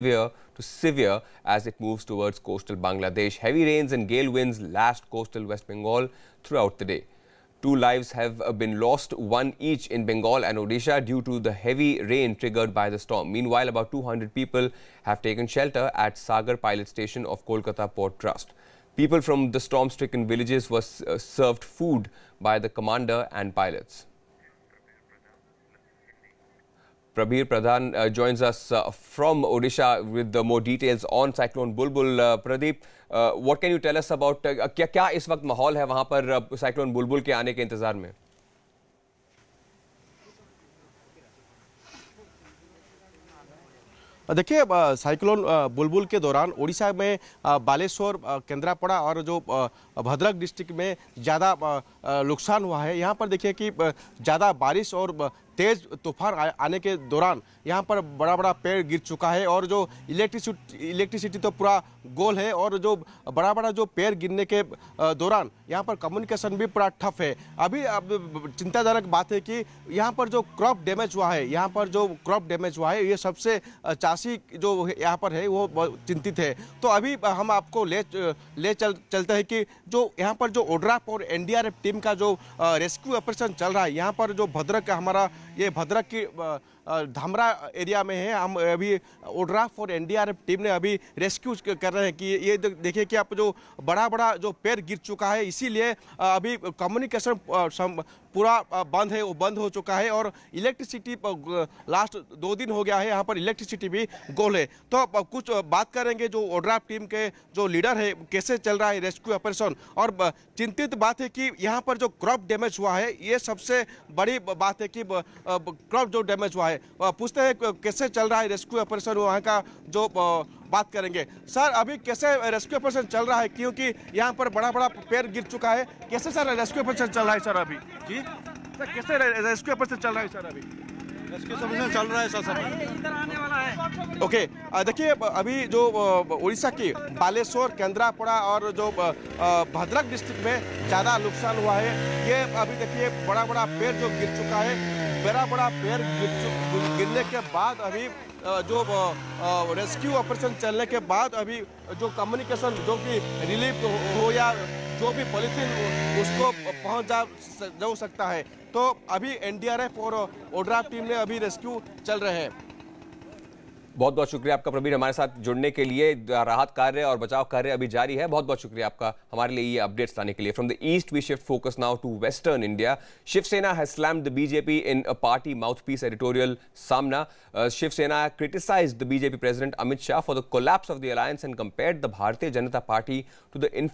Severe to severe as it moves towards coastal Bangladesh. Heavy rains and gale winds lashed coastal West Bengal throughout the day. 2 lives have been lost, 1 each in Bengal and Odisha due to the heavy rain triggered by the storm. Meanwhile, about 200 people have taken shelter at Sagar Pilot Station of Kolkata Port Trust. People from the storm-stricken villages were served food by the commander and pilots. Rabir Pradhan joins us from Odisha with more details on cyclone Bulbul. Pradeep, what can you tell us about क्या इस वक्त माहौल है वहाँ पर cyclone Bulbul के आने के इंतजार में? देखिए, साइक्लोन बुलबुल के दौरान ओडिशा में बालेश्वर, केंद्रापड़ा और जो भद्रक डिस्ट्रिक्ट में ज़्यादा नुकसान हुआ है। यहाँ पर देखिए कि ज़्यादा बारिश और तेज़ तूफान आने के दौरान यहाँ पर बड़ा बड़ा पेड़ गिर चुका है और जो इलेक्ट्रिसिटी तो पूरा गोल है और जो बड़ा बड़ा जो पेड़ गिरने के दौरान यहाँ पर कम्युनिकेशन भी पूरा ठप है। अभी अब चिंताजनक बात है कि यहाँ पर जो क्रॉप डैमेज हुआ है ये सबसे चाषी जो यहाँ पर है वो चिंतित है। तो अभी हम आपको ले चलते हैं कि जो यहाँ पर जो ओड्राफ और NDRF टीम का जो रेस्क्यू ऑपरेशन चल रहा है। यहाँ पर जो भद्रक हमारा ये भद्रक की धामरा एरिया में है, हम अभी ओड्राफ और NDRF टीम ने अभी रेस्क्यू कर रहे हैं कि ये देखिए कि आप जो बड़ा बड़ा जो पेड़ गिर चुका है, इसीलिए अभी कम्युनिकेशन पूरा बंद है, वो बंद हो चुका है और इलेक्ट्रिसिटी लास्ट 2 दिन हो गया है, यहाँ पर इलेक्ट्रिसिटी भी गोल है। तो कुछ बात करेंगे जो ओड्राफ टीम के जो लीडर है, कैसे चल रहा है रेस्क्यू ऑपरेशन। और चिंतित बात है कि यहाँ पर जो क्रॉप डैमेज हुआ है, ये सबसे बड़ी बात है कि क्रॉप जो डैमेज हुआ है। पूछते हैं कैसे चल रहा है रेस्क्यू ऑपरेशन, वहां का जो बात करेंगे। सर, अभी कैसे रेस्क्यू ऑपरेशन चल रहा है, क्योंकि यहाँ पर बड़ा बड़ा पेड़ गिर चुका है? कैसे सर रेस्क्यू ऑपरेशन चल रहा है सर अभी? जी सर, कैसे रेस्क्यू ऑपरेशन चल रहा है सर अभी? रेस्क्यू ऑपरेशन चल रहा है सर। ओके, देखिए अभी जो उड़ीसा की बालेश्वर, केंद्रापड़ा और जो भद्रक डिस्ट्रिक्ट में ज़्यादा नुकसान हुआ है। ये अभी देखिए बड़ा बड़ा पेड़ जो गिर चुका है, बड़ा पेड़ गिरने के बाद अभी जो रेस्क्यू ऑपरेशन चलने के बाद अभी जो कम्युनिकेशन जो कि रिलीफ हो या जो भी पॉलिथीन उसको पहुंच जा सकता है। तो अभी NDRF और ओड्राफ टीम में अभी रेस्क्यू चल रहे हैं। बहुत बहुत शुक्रिया आपका प्रवीण, हमारे साथ जुड़ने के लिए। राहत कार्य और बचाव कार्य अभी जारी है। बहुत बहुत शुक्रिया आपका हमारे लिए ये अपडेट्स लाने के लिए। From the east we shift focus now to western India. Shiv Sena has slammed the BJP in a party mouthpiece editorial Saamana. Shiv Sena criticized the BJP President Amit Shah for the collapse of the alliance and compared the Bharatiya Janata Party to the